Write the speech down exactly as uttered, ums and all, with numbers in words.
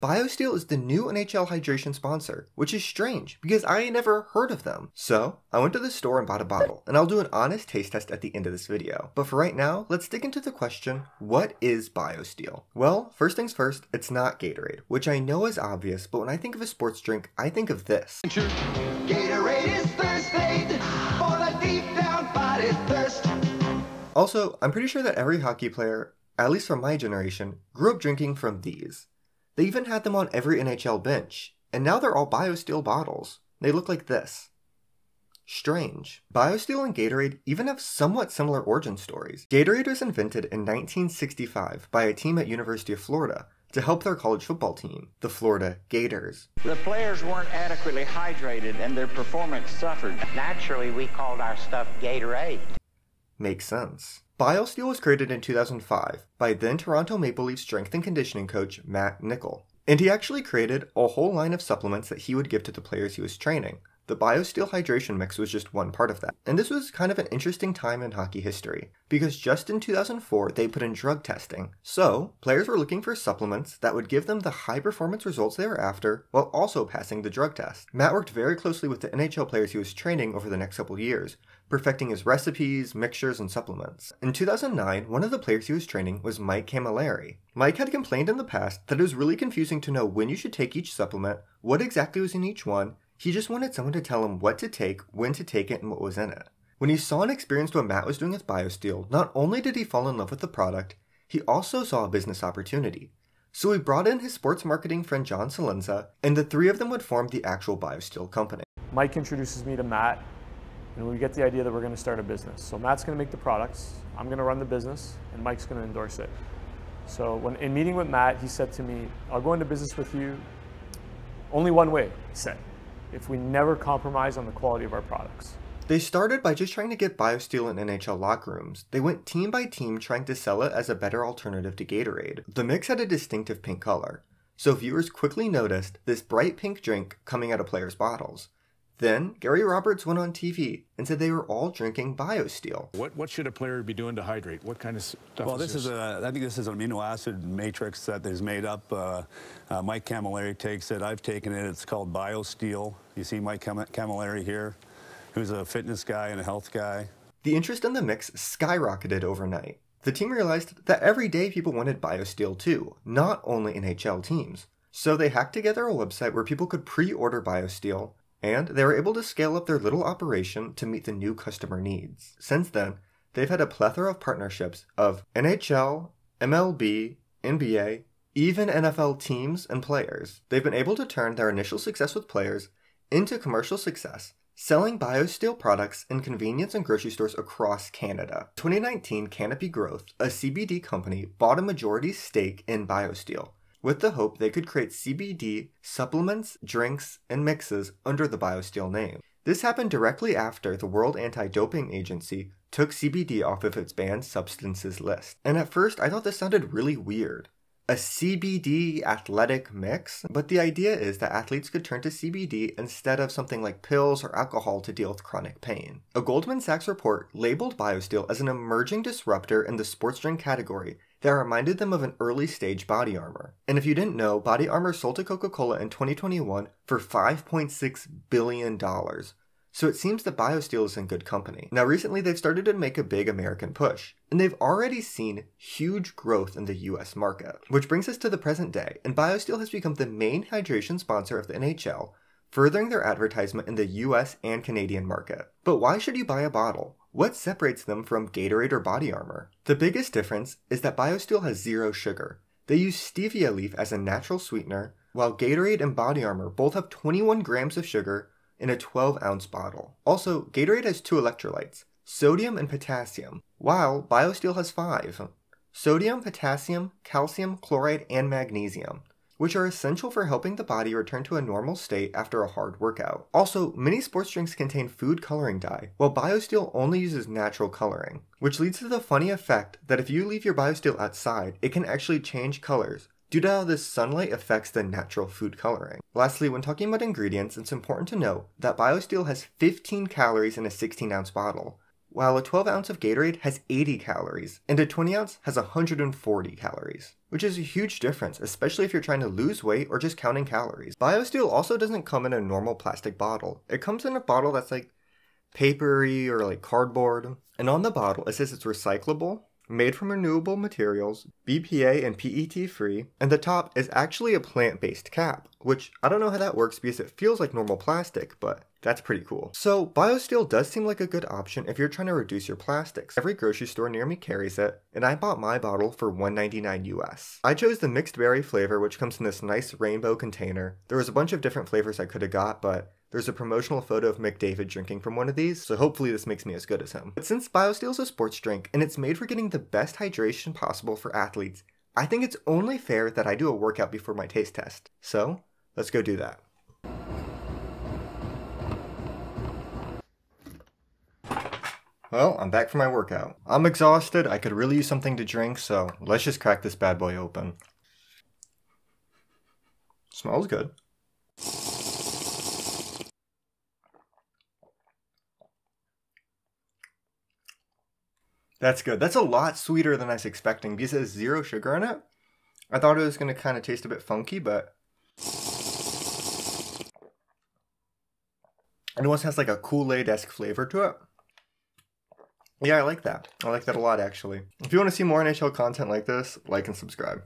Biosteel is the new N H L hydration sponsor, which is strange because I had never heard of them. So I went to the store and bought a bottle, and I'll do an honest taste test at the end of this video. But for right now, let's dig into the question, what is Biosteel? Well, first things first, it's not Gatorade, which I know is obvious, but when I think of a sports drink, I think of this. Gatorade is thirsty for the deep down body thirst. Also, I'm pretty sure that every hockey player, at least from my generation, grew up drinking from these. They even had them on every N H L bench, and now they're all Biosteel bottles. They look like this. Strange. Biosteel and Gatorade even have somewhat similar origin stories. Gatorade was invented in nineteen sixty-five by a team at University of Florida to help their college football team, the Florida Gators. The players weren't adequately hydrated and their performance suffered. Naturally, we called our stuff Gatorade. Makes sense. Biosteel was created in two thousand five by then Toronto Maple Leafs strength and conditioning coach Matt Nichol, and he actually created a whole line of supplements that he would give to the players he was training. The Biosteel hydration mix was just one part of that, and this was kind of an interesting time in hockey history, because just in two thousand four they put in drug testing, so players were looking for supplements that would give them the high performance results they were after while also passing the drug test. Matt worked very closely with the N H L players he was training over the next couple years, perfecting his recipes, mixtures, and supplements. In two thousand nine, one of the players he was training was Mike Camilleri. Mike had complained in the past that it was really confusing to know when you should take each supplement, what exactly was in each one. He just wanted someone to tell him what to take, when to take it, and what was in it. When he saw and experienced what Matt was doing with Biosteel, not only did he fall in love with the product, he also saw a business opportunity. So he brought in his sports marketing friend John Salenza, and the three of them would form the actual Biosteel company. Mike introduces me to Matt, and we get the idea that we're going to start a business. So Matt's going to make the products, I'm going to run the business, and Mike's going to endorse it. So when in meeting with Matt, he said to me, I'll go into business with you only one way, he said, if we never compromise on the quality of our products. They started by just trying to get Biosteel in N H L locker rooms. They went team by team trying to sell it as a better alternative to Gatorade. The mix had a distinctive pink color, so viewers quickly noticed this bright pink drink coming out of players' bottles. Then, Gary Roberts went on T V and said they were all drinking Biosteel. What, what should a player be doing to hydrate? What kind of stuff well, is this? Well, this is a, I think this is an amino acid matrix that is made up. Uh, uh, Mike Camilleri takes it. I've taken it. It's called Biosteel. You see Mike Cam Camilleri here, who's a fitness guy and a health guy. The interest in the mix skyrocketed overnight. The team realized that everyday people wanted Biosteel too, not only N H L teams. So they hacked together a website where people could pre-order Biosteel, and they were able to scale up their little operation to meet the new customer needs. Since then, they've had a plethora of partnerships of N H L, M L B, N B A, even N F L teams and players. They've been able to turn their initial success with players into commercial success, selling Biosteel products in convenience and grocery stores across Canada. twenty nineteen, Canopy Growth, a C B D company, bought a majority stake in Biosteel, with the hope they could create C B D supplements, drinks, and mixes under the Biosteel name. This happened directly after the World Anti-Doping Agency took C B D off of its banned substances list. And at first, I thought this sounded really weird. A C B D athletic mix? But the idea is that athletes could turn to C B D instead of something like pills or alcohol to deal with chronic pain. A Goldman Sachs report labeled Biosteel as an emerging disruptor in the sports drink category that reminded them of an early stage Body Armor. And if you didn't know, Body Armor sold to Coca-Cola in twenty twenty-one for five point six billion dollars. So it seems that Biosteel is in good company. Now recently they've started to make a big American push, and they've already seen huge growth in the U S market. Which brings us to the present day, and Biosteel has become the main hydration sponsor of the N H L, furthering their advertisement in the U S and Canadian market. But why should you buy a bottle? What separates them from Gatorade or Body Armor? The biggest difference is that Biosteel has zero sugar. They use stevia leaf as a natural sweetener, while Gatorade and Body Armor both have twenty-one grams of sugar in a twelve ounce bottle. Also, Gatorade has two electrolytes, sodium and potassium, while Biosteel has five, sodium, potassium, calcium, chloride, and magnesium, which are essential for helping the body return to a normal state after a hard workout. Also, many sports drinks contain food coloring dye, while Biosteel only uses natural coloring, which leads to the funny effect that if you leave your Biosteel outside, it can actually change colors due to how this sunlight affects the natural food coloring. Lastly, when talking about ingredients, it's important to know that Biosteel has fifteen calories in a sixteen ounce bottle, while a twelve ounce of Gatorade has eighty calories, and a twenty ounce has one hundred forty calories, which is a huge difference, especially if you're trying to lose weight or just counting calories. Biosteel also doesn't come in a normal plastic bottle. It comes in a bottle that's like papery or like cardboard, and on the bottle it says it's recyclable, made from renewable materials, B P A and P E T free, and the top is actually a plant-based cap, which I don't know how that works because it feels like normal plastic, but that's pretty cool. So Biosteel does seem like a good option if you're trying to reduce your plastics. Every grocery store near me carries it, and I bought my bottle for one ninety-nine U S. I chose the mixed berry flavor, which comes in this nice rainbow container. There was a bunch of different flavors I could have got, but there's a promotional photo of McDavid drinking from one of these, so hopefully this makes me as good as him. But since Biosteel is a sports drink, and it's made for getting the best hydration possible for athletes, I think it's only fair that I do a workout before my taste test. So, let's go do that. Well, I'm back from my workout. I'm exhausted, I could really use something to drink, so let's just crack this bad boy open. Smells good. That's good. That's a lot sweeter than I was expecting because it has zero sugar in it. I thought it was going to kind of taste a bit funky, but it almost has like a Kool-Aid-esque flavor to it. Yeah, I like that. I like that a lot, actually. If you want to see more N H L content like this, like and subscribe.